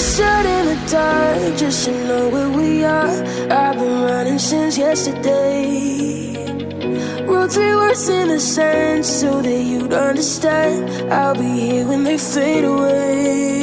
sat in the dark just to know where we are. I've been running since yesterday. Wrote 3 words in the sand so that you'd understand. I'll be here when they fade away.